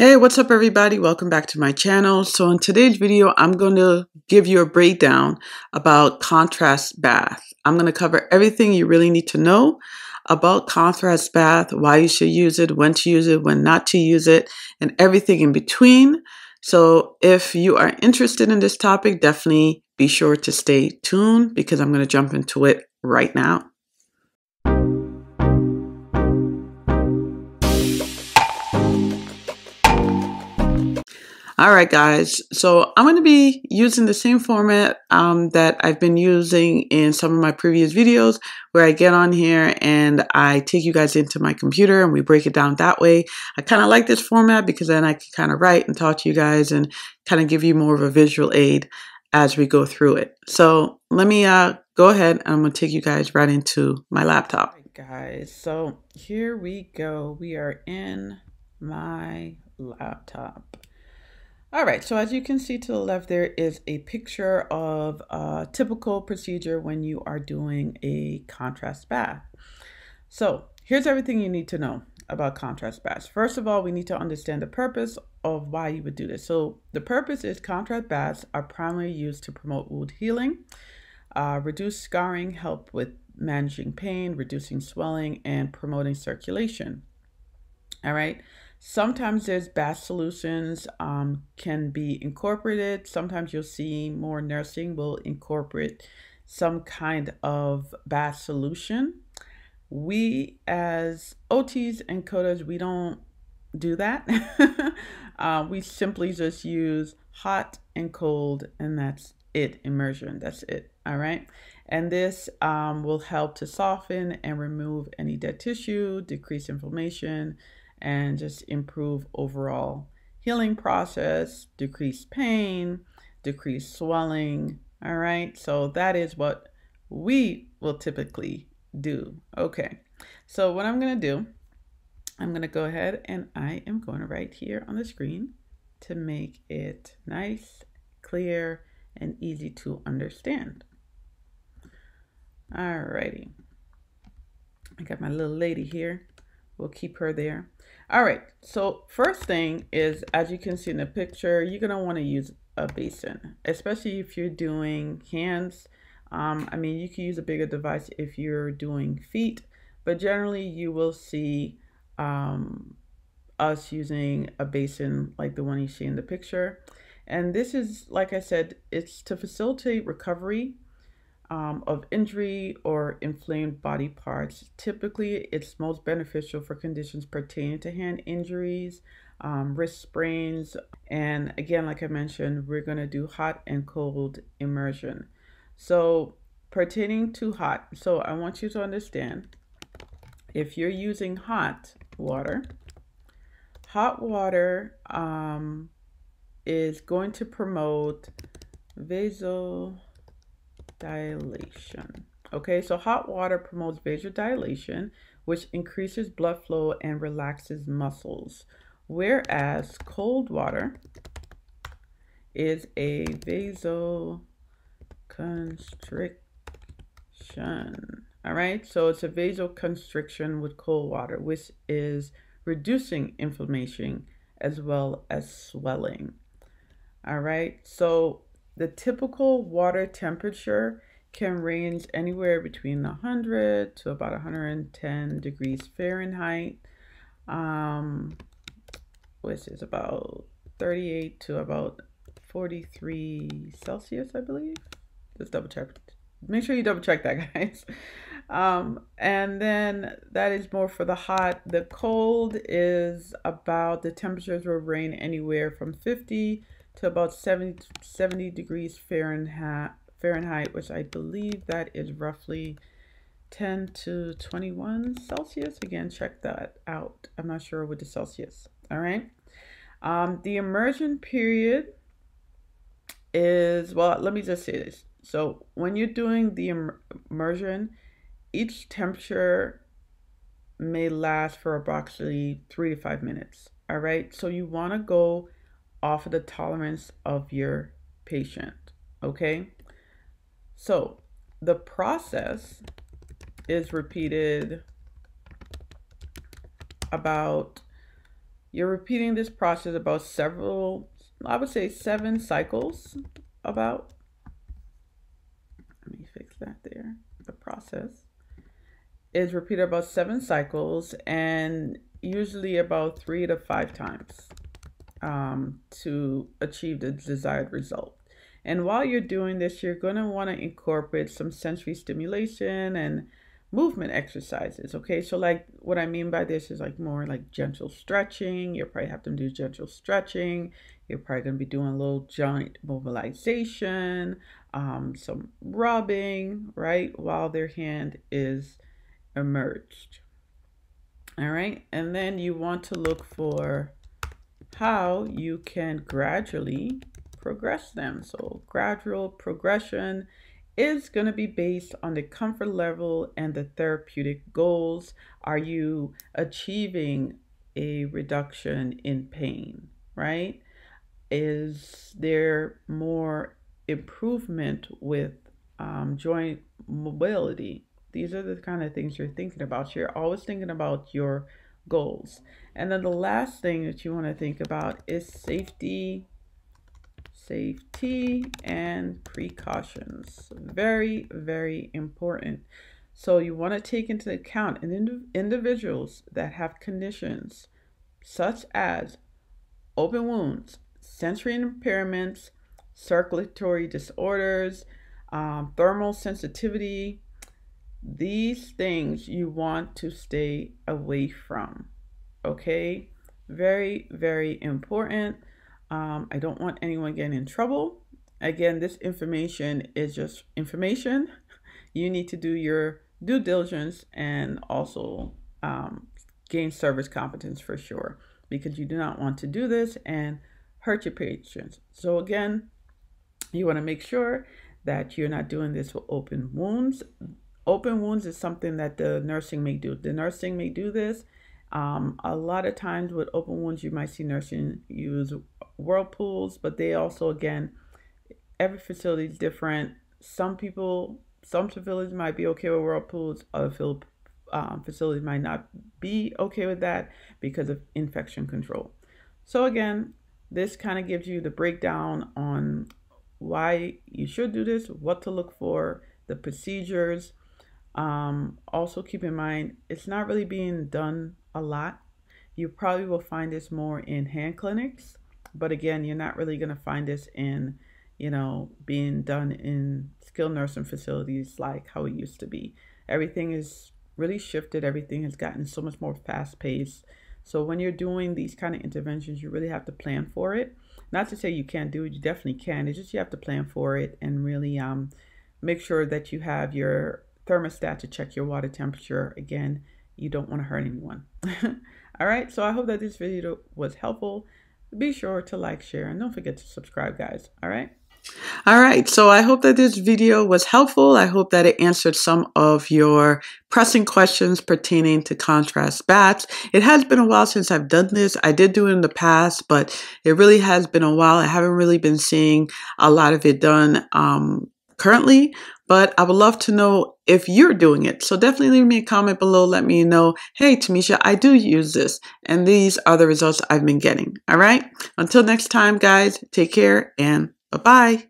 Hey, what's up everybody? Welcome back to my channel. So in today's video, I'm going to give you a breakdown about contrast bath. I'm going to cover everything you really need to know about contrast bath, why you should use it, when to use it, when not to use it, and everything in between. So if you are interested in this topic, definitely be sure to stay tuned because I'm going to jump into it right now. All right, guys, so I'm going to be using the same format that I've been using in some of my previous videos where I get on here and I take you guys into my computer and we break it down that way. I kind of like this format because then I can kind of write and talk to you guys and kind of give you more of a visual aid as we go through it. So let me go ahead and I'm going to take you guys right into my laptop. All right, guys, so here we go. We are in my laptop. All right, so as you can see to the left, there is a picture of a typical procedure when you are doing a contrast bath. So here's everything you need to know about contrast baths. First of all, we need to understand the purpose of why you would do this. So the purpose is contrast baths are primarily used to promote wound healing, reduce scarring, help with managing pain, reducing swelling, and promoting circulation. All right. Sometimes there's bath solutions can be incorporated. Sometimes you'll see more nursing will incorporate some kind of bath solution. We as OTs and COTAs, we don't do that. We simply just use hot and cold and that's it, immersion, that's it, all right? And this will help to soften and remove any dead tissue, decrease inflammation, and just improve overall healing process, decrease pain, decrease swelling, all right? So that is what we will typically do. Okay, so what I'm gonna do, I'm gonna go ahead and I am going to write here on the screen to make it nice, clear, and easy to understand. All righty, I got my little lady here. We'll keep her there. All right, so first thing is, as you can see in the picture, you're gonna wanna use a basin, especially if you're doing hands. I mean, you can use a bigger device if you're doing feet, but generally you will see us using a basin like the one you see in the picture. And this is, like I said, it's to facilitate recovery of injury or inflamed body parts. Typically, it's most beneficial for conditions pertaining to hand injuries, wrist sprains, and again, like I mentioned, we're gonna do hot and cold immersion. So pertaining to hot, so I want you to understand, if you're using hot water is going to promote vasodilation. Okay, so hot water promotes vasodilation, which increases blood flow and relaxes muscles, whereas cold water is a vasoconstriction. All right, so it's a vasoconstriction with cold water, which is reducing inflammation as well as swelling. All right, so the typical water temperature can range anywhere between 100 to about 110 degrees Fahrenheit, which is about 38 to about 43 Celsius, I believe. Just double check. Make sure you double check that, guys. And then that is more for the hot. The cold is about, the temperatures will range anywhere from 50 to about 70 degrees Fahrenheit, which I believe that is roughly 10 to 21 Celsius. Again, check that out. I'm not sure with the Celsius. All right. The immersion period is, well, let me just say this. So when you're doing the immersion, each temperature may last for approximately 3 to 5 minutes. All right. So you want to go off of the tolerance of your patient, okay? So the process is repeated about You're repeating this process about several, I would say 7 cycles about. Let me fix that there. The process is repeated about 7 cycles and usually about 3 to 5 times to achieve the desired result. And while you're doing this, you're going to want to incorporate some sensory stimulation and movement exercises. Okay, so like what I mean by this is like more like gentle stretching. You'll probably have them do gentle stretching. You're probably going to be doing a little joint mobilization, some rubbing, right, while their hand is emerged. All right, and then you want to look for how you can gradually progress them. So gradual progression is going to be based on the comfort level and the therapeutic goals. Are you achieving a reduction in pain, right? Is there more improvement with joint mobility? These are the kind of things you're thinking about. You're always thinking about your goals. And then the last thing that you want to think about is safety and precautions. Very, very important. So you want to take into account individuals that have conditions such as open wounds, sensory impairments, circulatory disorders, thermal sensitivity. These things you want to stay away from. Okay, very, very important. I don't want anyone getting in trouble. Again, this information is just information. You need to do your due diligence and also gain service competence for sure, because you do not want to do this and hurt your patients. So again, you want to make sure that you're not doing this with open wounds. Open wounds is something that the nursing may do. The nursing may do this. A lot of times with open wounds, you might see nursing use whirlpools, but they also, again, every facility is different. Some facilities might be okay with whirlpools. Other facilities might not be okay with that because of infection control. So again, this kind of gives you the breakdown on why you should do this, what to look for, the procedures. Also keep in mind, it's not really being done a lot. You probably will find this more in hand clinics, but again, you're not really going to find this in, you know, being done in skilled nursing facilities like how it used to be. Everything is really shifted. Everything has gotten so much more fast-paced. So when you're doing these kind of interventions, you really have to plan for it. Not to say you can't do it, you definitely can. It's just you have to plan for it and really make sure that you have your thermostat to check your water temperature. Again, you don't want to hurt anyone. All right, so I hope that this video was helpful. Be sure to like, share, and don't forget to subscribe, guys. All right. All right, so I hope that this video was helpful. I hope that it answered some of your pressing questions pertaining to contrast baths. It has been a while since I've done this. I did do it in the past, but it really has been a while. I haven't really been seeing a lot of it done currently, but I would love to know if you're doing it. So definitely leave me a comment below. Let me know, hey, Tamisha, I do use this, and these are the results I've been getting. All right. Until next time, guys, take care and bye-bye.